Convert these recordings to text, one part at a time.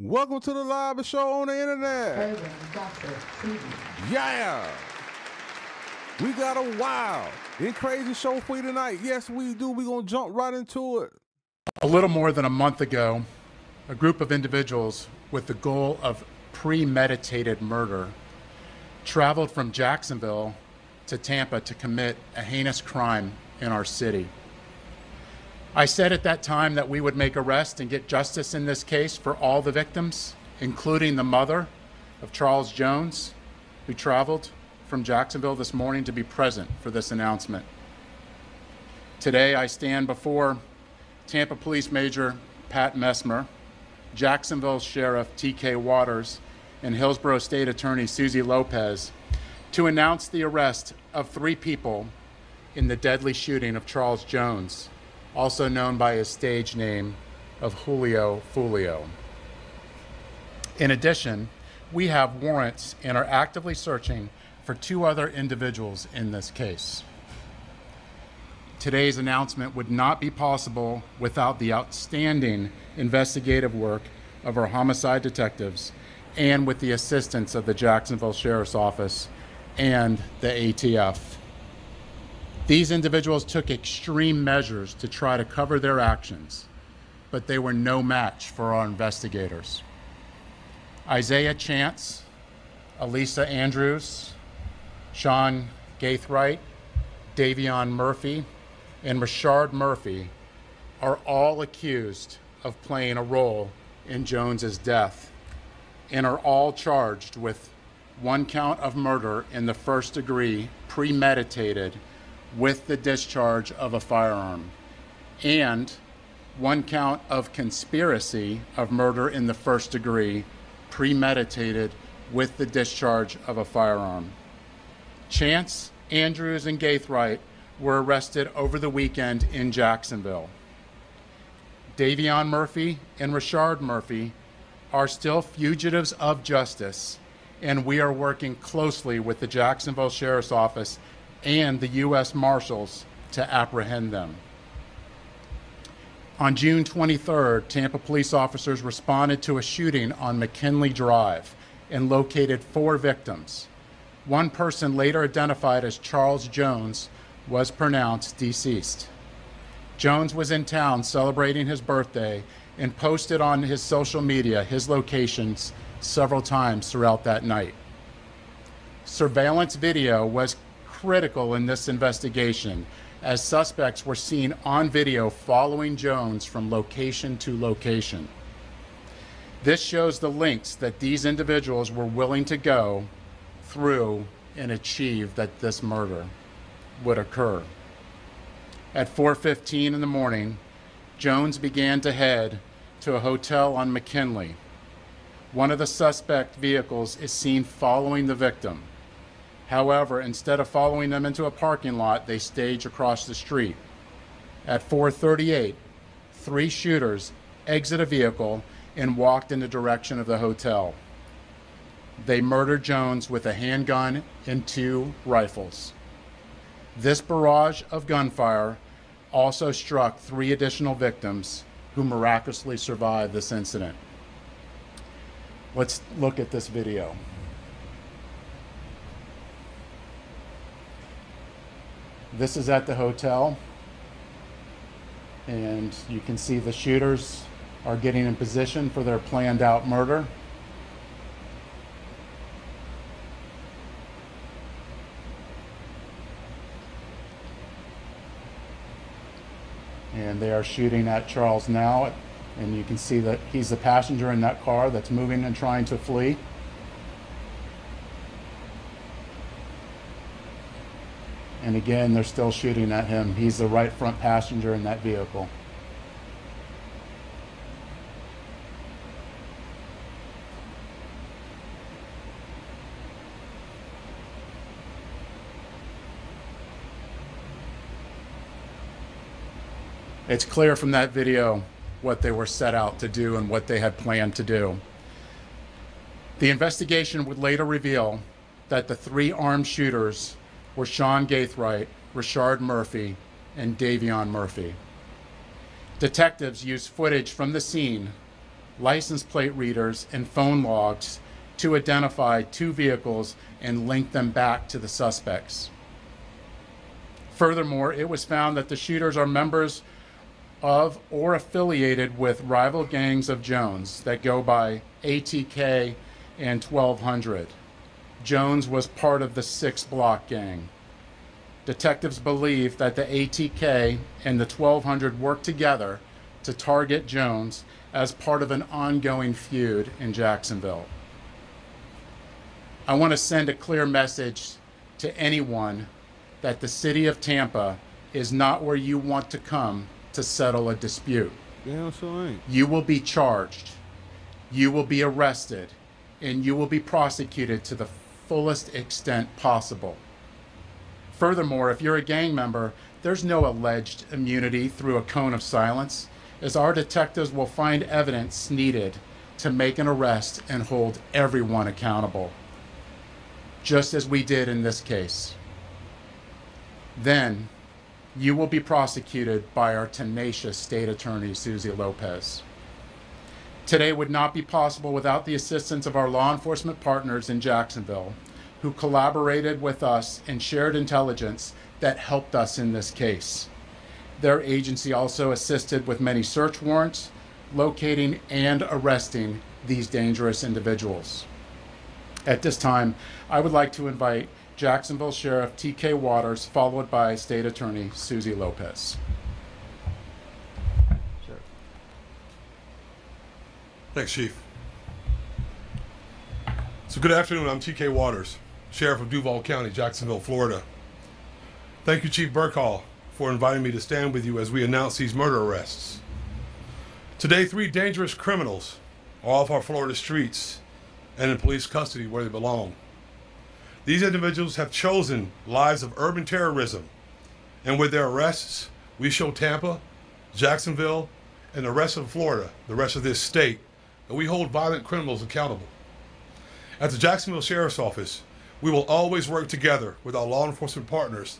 Welcome to the live show on the internet. Urban Gossip TV. Yeah. We got a wild and crazy show for you tonight. Yes, we do. We're going to jump right into it. A little more than a month ago, a group of individuals with the goal of premeditated murder traveled from Jacksonville to Tampa to commit a heinous crime in our city. I said at that time that we would make arrest and get justice in this case for all the victims, including the mother of Charles Jones, who traveled from Jacksonville this morning to be present for this announcement. Today, I stand before Tampa Police Major Pat Messmer, Jacksonville Sheriff TK Waters, and Hillsborough State Attorney Susie Lopez to announce the arrest of three people in the deadly shooting of Charles Jones, also known by his stage name of Julio Foolio. In addition, we have warrants and are actively searching for two other individuals in this case. Today's announcement would not be possible without the outstanding investigative work of our homicide detectives and with the assistance of the Jacksonville Sheriff's Office and the ATF. These individuals took extreme measures to try to cover their actions, but they were no match for our investigators. Isaiah Chance, Alisa Andrews, Sean Gaithright, Davion Murphy, and Rashard Murphy are all accused of playing a role in Jones's death and are all charged with one count of murder in the first degree, premeditated, with the discharge of a firearm, and one count of conspiracy of murder in the first degree, premeditated with the discharge of a firearm. Chance, Andrews, and Gaithright were arrested over the weekend in Jacksonville. Davion Murphy and Rashard Murphy are still fugitives of justice, and we are working closely with the Jacksonville Sheriff's Office and the U.S. Marshals to apprehend them. On June 23rd, Tampa police officers responded to a shooting on McKinley Drive and located four victims. One person, later identified as Charles Jones, was pronounced deceased. Jones was in town celebrating his birthday and posted on his social media his locations several times throughout that night. Surveillance video was critical in this investigation, as suspects were seen on video following Jones from location to location. This shows the lengths that these individuals were willing to go through and achieve that this murder would occur. At 4:15 in the morning, Jones began to head to a hotel on McKinley. One of the suspect vehicles is seen following the victim. However, instead of following them into a parking lot, they stage across the street. At 4:38, three shooters exit a vehicle and walked in the direction of the hotel. They murdered Jones with a handgun and two rifles. This barrage of gunfire also struck three additional victims who miraculously survived this incident. Let's look at this video. This is at the hotel, and you can see the shooters are getting in position for their planned out murder. And they are shooting at Charles now, and you can see that he's the passenger in that car that's moving and trying to flee. And again, they're still shooting at him. He's the right front passenger in that vehicle. It's clear from that video what they were set out to do and what they had planned to do. The investigation would later reveal that the three armed shooters were Sean Gaithright, Rashard Murphy, and Davion Murphy. Detectives used footage from the scene license plate readers, and phone logs to identify two vehicles and link them back to the suspects. Furthermore, it was found that the shooters are members of or affiliated with rival gangs of Jones that go by ATK and 1200. Jones was part of the 6 Block gang. Detectives believe that the ATK and the 1200 worked together to target Jones as part of an ongoing feud in Jacksonville. I want to send a clear message to anyone that the city of Tampa is not where you want to come to settle a dispute. Yeah, so ain't. You will be charged, you will be arrested, and you will be prosecuted to the fullest extent possible. Furthermore, if you're a gang member, there's no alleged immunity through a cone of silence, as our detectives will find evidence needed to make an arrest and hold everyone accountable, just as we did in this case. Then, you will be prosecuted by our tenacious state attorney, Susie Lopez. Today would not be possible without the assistance of our law enforcement partners in Jacksonville, who collaborated with us and shared intelligence that helped us in this case. Their agency also assisted with many search warrants, locating and arresting these dangerous individuals. At this time, I would like to invite Jacksonville Sheriff TK Waters, followed by State Attorney Susie Lopez. Thanks, Chief. So good afternoon, I'm TK Waters, Sheriff of Duval County, Jacksonville, Florida. Thank you, Chief Burkhall, for inviting me to stand with you as we announce these murder arrests. Today, 3 dangerous criminals are off our Florida streets and in police custody where they belong. These individuals have chosen lives of urban terrorism, and with their arrests, we show Tampa, Jacksonville, and the rest of Florida, the rest of this state, that we hold violent criminals accountable. At the Jacksonville Sheriff's Office, we will always work together with our law enforcement partners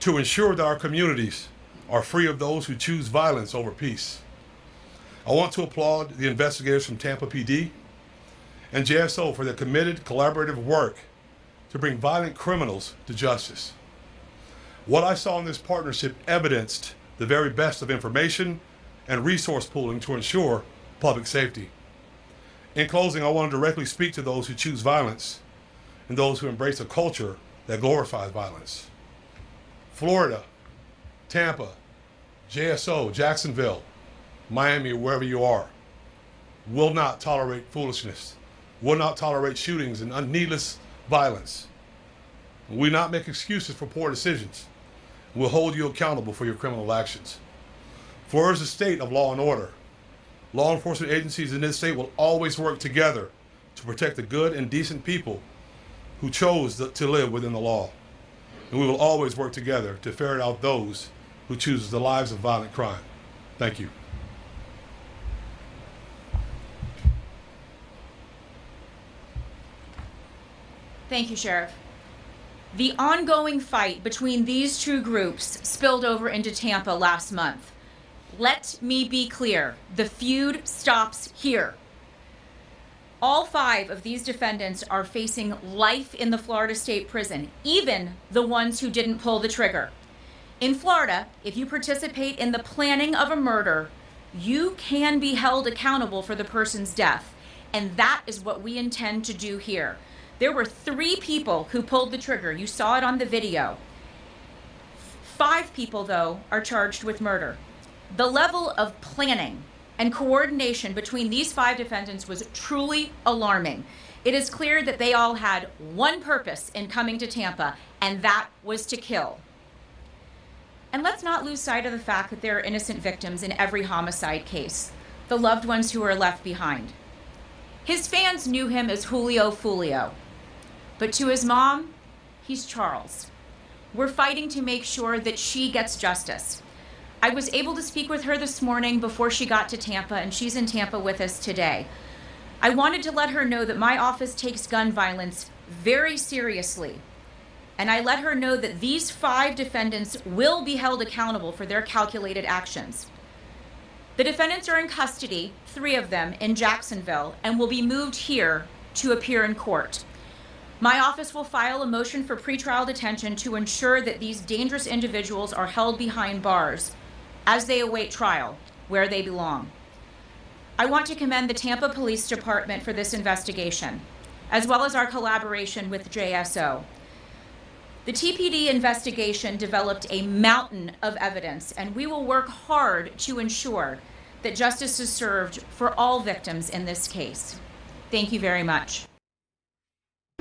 to ensure that our communities are free of those who choose violence over peace. I want to applaud the investigators from Tampa PD and JSO for their committed, collaborative work to bring violent criminals to justice. What I saw in this partnership evidenced the very best of information and resource pooling to ensure public safety. In closing, I want to directly speak to those who choose violence and those who embrace a culture that glorifies violence. Florida, Tampa, JSO, Jacksonville, Miami, wherever you are, will not tolerate foolishness, will not tolerate shootings and needless violence. We will not make excuses for poor decisions. We'll hold you accountable for your criminal actions. Florida's a state of law and order. Law enforcement agencies in this state will always work together to protect the good and decent people who chose to live within the law. And we will always work together to ferret out those who choose the lives of violent crime. Thank you. Thank you, Sheriff. The ongoing fight between these two groups spilled over into Tampa last month. Let me be clear, the feud stops here. All 5 of these defendants are facing life in the Florida State Prison, even the ones who didn't pull the trigger. In Florida, if you participate in the planning of a murder, you can be held accountable for the person's death, and that is what we intend to do here. There were 3 people who pulled the trigger. You saw it on the video. 5 people, though, are charged with murder. The level of planning and coordination between these 5 defendants was truly alarming. It is clear that they all had one purpose in coming to Tampa, and that was to kill. And let's not lose sight of the fact that there are innocent victims in every homicide case, the loved ones who are left behind. His fans knew him as Julio Foolio. But to his mom, he's Charles. We're fighting to make sure that she gets justice. I was able to speak with her this morning before she got to Tampa, and she's in Tampa with us today. I wanted to let her know that my office takes gun violence very seriously. And I let her know that these 5 defendants will be held accountable for their calculated actions. The defendants are in custody, three of them, in Jacksonville, and will be moved here to appear in court. My office will file a motion for pretrial detention to ensure that these dangerous individuals are held behind bars as they await trial, where they belong. I want to commend the Tampa Police Department for this investigation, as well as our collaboration with JSO. The TPD investigation developed a mountain of evidence, and we will work hard to ensure that justice is served for all victims in this case. Thank you very much.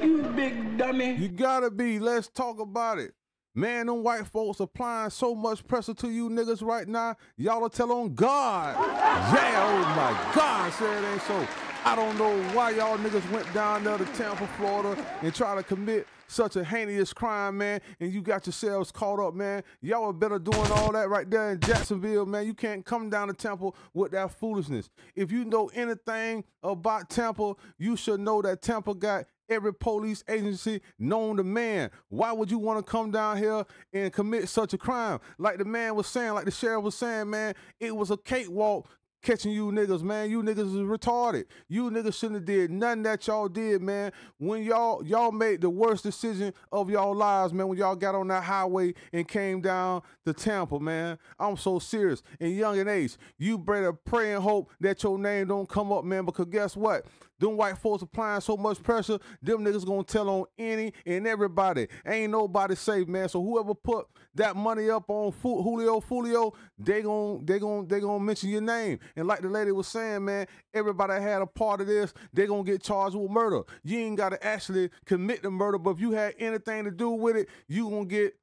You big dummy. You gotta be. Let's talk about it. Man, them white folks applying so much pressure to you niggas right now, y'all are tell on God. Yeah, oh my God, said it ain't so. I don't know why y'all niggas went down there to Tampa, Florida and try to commit such a heinous crime, man, and you got yourselves caught up, man. Y'all are better doing all that right there in Jacksonville, man. You can't come down to Tampa with that foolishness. If you know anything about Tampa, you should know that Tampa got every police agency known to man. Why would you want to come down here and commit such a crime? Like the man was saying, like the sheriff was saying, man, it was a cakewalk catching you niggas, man. You niggas is retarded. You niggas shouldn't have did nothing that y'all did, man. When y'all made the worst decision of y'all lives, man, when y'all got on that highway and came down to Tampa, man. I'm so serious. And Yungeen Ace, you better pray and hope that your name don't come up, man, because guess what? Them white folks applying so much pressure, them niggas gonna tell on any and everybody. Ain't nobody safe, man. So whoever put that money up on Julio Foolio, they gonna mention your name. And like the lady was saying, man, everybody had a part of this, they gonna get charged with murder. You ain't gotta actually commit the murder, but if you had anything to do with it, you gonna get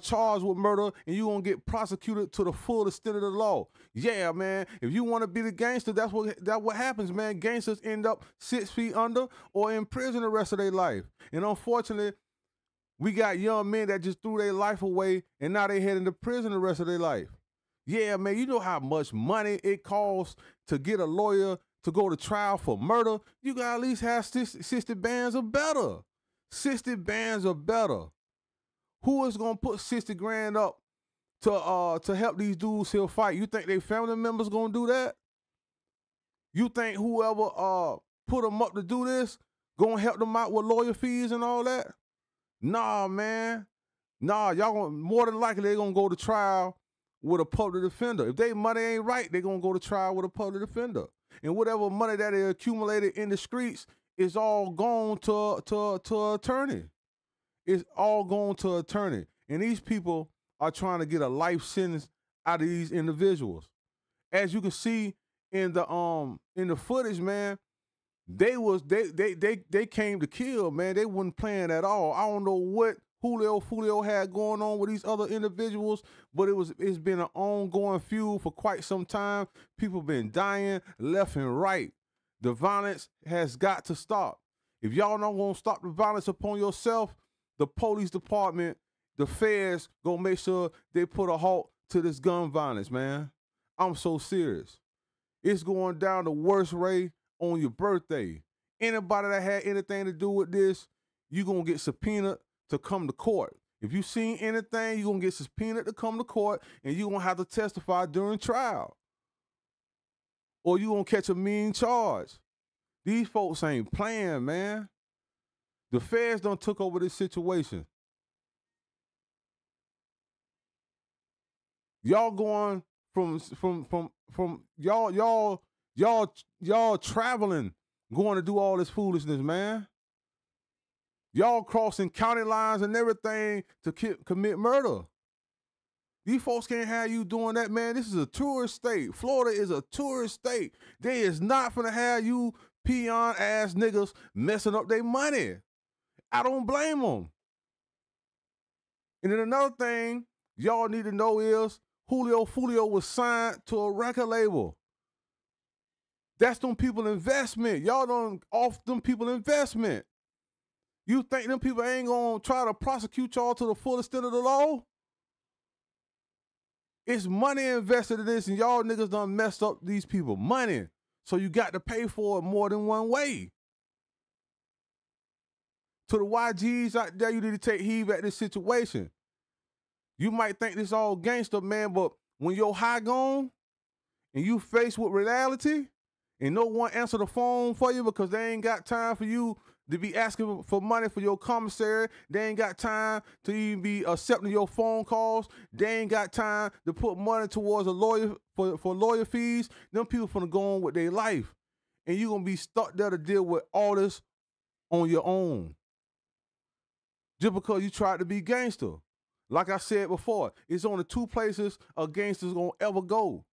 charged with murder, and you gonna get prosecuted to the full extent of the law. Yeah, man. If you want to be the gangster, that's what happens, man. Gangsters end up 6 feet under or in prison the rest of their life. And unfortunately, we got young men that just threw their life away, and now they heading to prison the rest of their life. Yeah, man. You know how much money it costs to get a lawyer to go to trial for murder. You gotta at least have 60 bands or better. 60 bands or better. Who is gonna put 60 grand up to help these dudes here fight? You think their family members gonna do that? You think whoever put them up to do this gonna help them out with lawyer fees and all that? Nah, man. Nah, y'all gonna more than likely they gonna go to trial with a public defender. If they money ain't right, they gonna go to trial with a public defender. And whatever money that they accumulated in the streets is all gone to attorney. It's all going to attorney. And these people are trying to get a life sentence out of these individuals. As you can see in the footage, man, they came to kill, man. They wasn't playing at all. I don't know what Julio Foolio had going on with these other individuals, but it's been an ongoing feud for quite some time. People been dying left and right. The violence has got to stop. If y'all not gonna stop the violence upon yourself, the police department, the feds, gonna make sure they put a halt to this gun violence, man. I'm so serious. It's going down the worst way on your birthday. Anybody that had anything to do with this, you're gonna get subpoenaed to come to court. If you seen anything, you're gonna get subpoenaed to come to court, and you're gonna have to testify during trial. Or you're gonna catch a mean charge. These folks ain't playing, man. The feds done took over this situation. Y'all going from y'all traveling, going to do all this foolishness, man. Y'all crossing county lines and everything to commit murder. These folks can't have you doing that, man. This is a tourist state. Florida is a tourist state. They is not gonna have you peon ass niggas messing up their money. I don't blame them. And then another thing y'all need to know is Julio Foolio was signed to a record label. That's them people investment. Y'all done off them people investment. You think them people ain't gonna try to prosecute y'all to the full extent of the law? It's money invested in this, and y'all niggas done messed up these people. Money. So you got to pay for it more than one way. To the YGs out there, you need to take heed at this situation. You might think this all gangster, man, but when your high gone and you faced with reality and no one answer the phone for you because they ain't got time for you to be asking for money for your commissary. They ain't got time to even be accepting your phone calls. They ain't got time to put money towards a lawyer for lawyer fees. Them people finna go on with their life. And you're gonna be stuck there to deal with all this on your own. Just because you tried to be gangster. Like I said before, it's only two places a gangster's gonna ever go.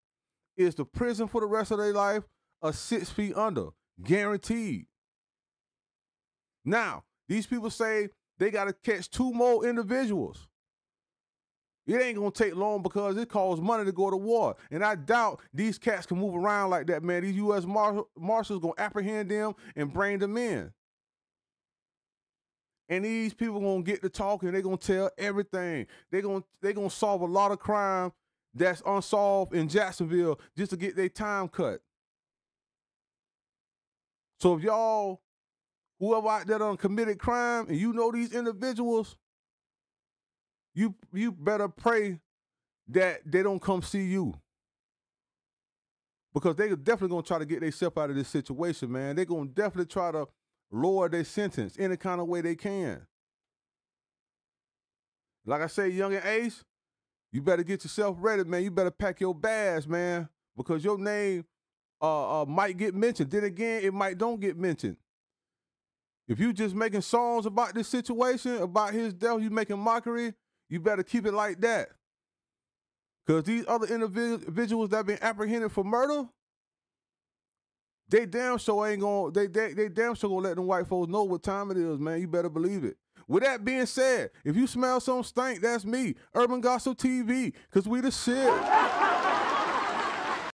It's the prison for the rest of their life, or 6 feet under. Guaranteed. Now, these people say they got to catch 2 more individuals. It ain't going to take long because it costs money to go to war. And I doubt these cats can move around like that, man. These U.S. Marshals going to apprehend them and bring them in. And these people going to get to talking. They're going to tell everything. They're going to solve a lot of crime that's unsolved in Jacksonville just to get their time cut. So if y'all... whoever out there done committed crime and you know these individuals, you better pray that they don't come see you. Because they're definitely going to try to get themselves out of this situation, man. They're going to definitely try to lower their sentence any kind of way they can. Like I say, Yungeen Ace, you better get yourself ready, man. You better pack your bags, man, because your name might get mentioned. Then again, it might don't get mentioned. If you just making songs about this situation, about his death, you making mockery, you better keep it like that. Because these other individuals that been apprehended for murder, they damn sure ain't gonna, they damn sure gonna let them white folks know what time it is, man. You better believe it. With that being said, if you smell some stink, that's me, Urban Gossip TV, because we the shit.